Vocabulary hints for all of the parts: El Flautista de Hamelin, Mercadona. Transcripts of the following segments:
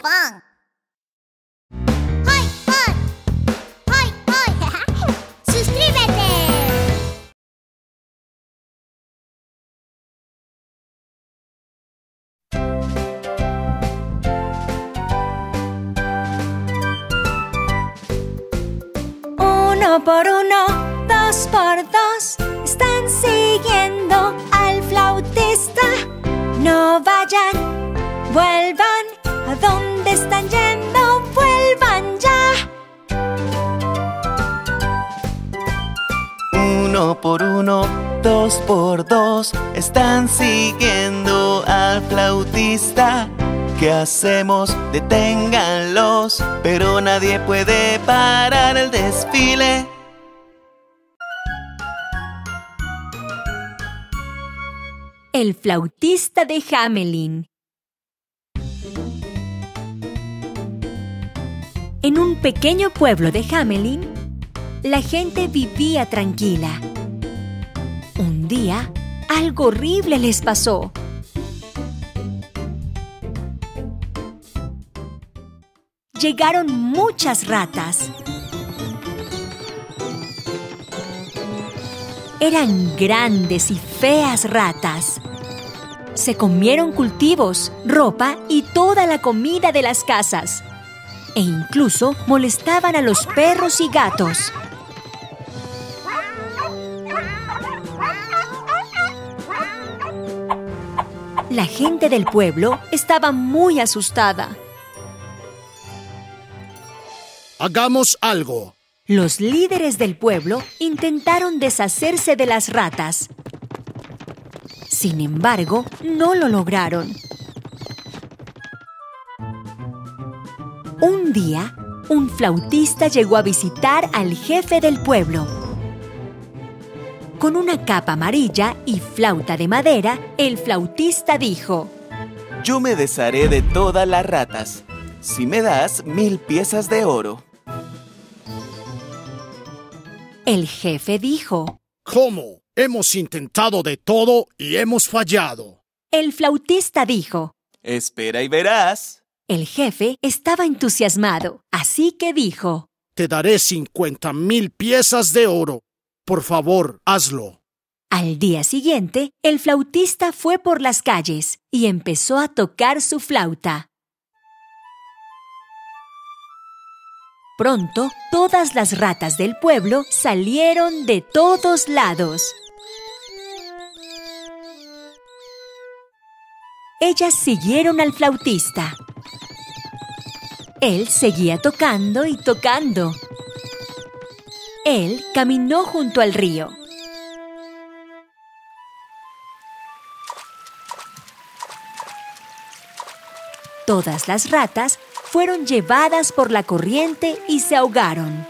pan. ¡Hoy, hoy! ¡Hoy, hoy! ¡Suscríbete! Uno por uno, dos por dos, están siguiendo al flautista. No vayan, vuelvan, ¿a dónde están yendo? ¡Vuelvan ya! Uno por uno, dos por dos, están siguiendo al flautista. ¿Qué hacemos? Deténganlos, pero nadie puede parar el desfile. El flautista de Hamelin. En un pequeño pueblo de Hamelin, la gente vivía tranquila. Un día, algo horrible les pasó. Llegaron muchas ratas. Eran grandes y feas ratas. Se comieron cultivos, ropa y toda la comida de las casas. E incluso molestaban a los perros y gatos. La gente del pueblo estaba muy asustada. ¡Hagamos algo! Los líderes del pueblo intentaron deshacerse de las ratas. Sin embargo, no lo lograron. Un día, un flautista llegó a visitar al jefe del pueblo. Con una capa amarilla y flauta de madera, el flautista dijo: yo me desharé de todas las ratas si me das 1000 piezas de oro. El jefe dijo: ¿cómo? Hemos intentado de todo y hemos fallado. El flautista dijo: espera y verás. El jefe estaba entusiasmado, así que dijo: te daré 50.000 piezas de oro. Por favor, hazlo. Al día siguiente, el flautista fue por las calles y empezó a tocar su flauta. Pronto, todas las ratas del pueblo salieron de todos lados. Ellas siguieron al flautista. Él seguía tocando y tocando. Él caminó junto al río. Todas las ratas fueron llevadas por la corriente y se ahogaron.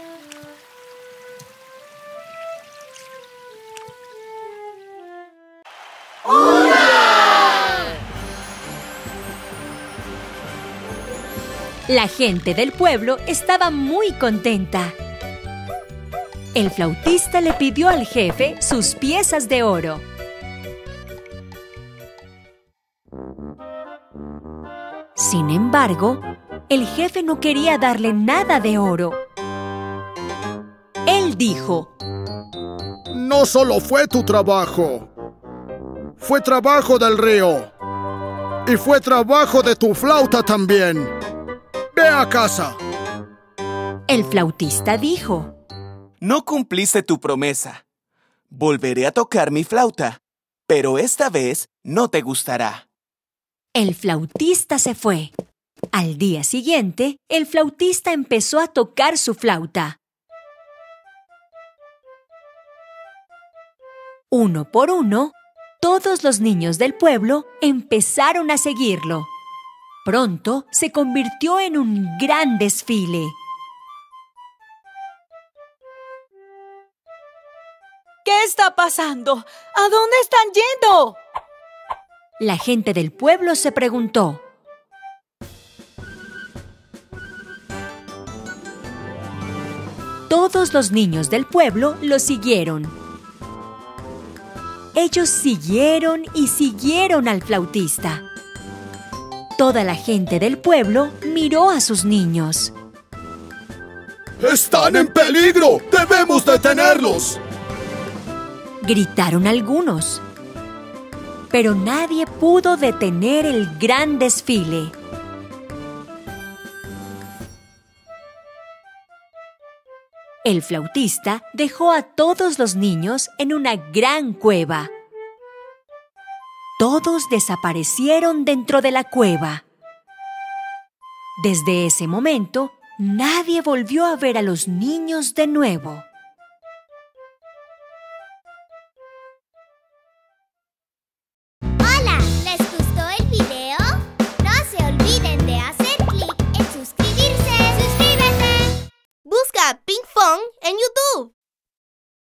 ¡Hurra! La gente del pueblo estaba muy contenta. El flautista le pidió al jefe sus piezas de oro. Sin embargo, el jefe no quería darle nada de oro. Él dijo: no solo fue tu trabajo, fue trabajo del río y fue trabajo de tu flauta también. Ve a casa. El flautista dijo: no cumpliste tu promesa. Volveré a tocar mi flauta, pero esta vez no te gustará. El flautista se fue. Al día siguiente, el flautista empezó a tocar su flauta. Uno por uno, todos los niños del pueblo empezaron a seguirlo. Pronto se convirtió en un gran desfile. ¿Qué está pasando? ¿A dónde están yendo? La gente del pueblo se preguntó. Todos los niños del pueblo lo siguieron. Ellos siguieron y siguieron al flautista. Toda la gente del pueblo miró a sus niños. ¡Están en peligro! ¡Debemos detenerlos!, gritaron algunos. Pero nadie pudo detener el gran desfile. El flautista dejó a todos los niños en una gran cueva. Todos desaparecieron dentro de la cueva. Desde ese momento, nadie volvió a ver a los niños de nuevo.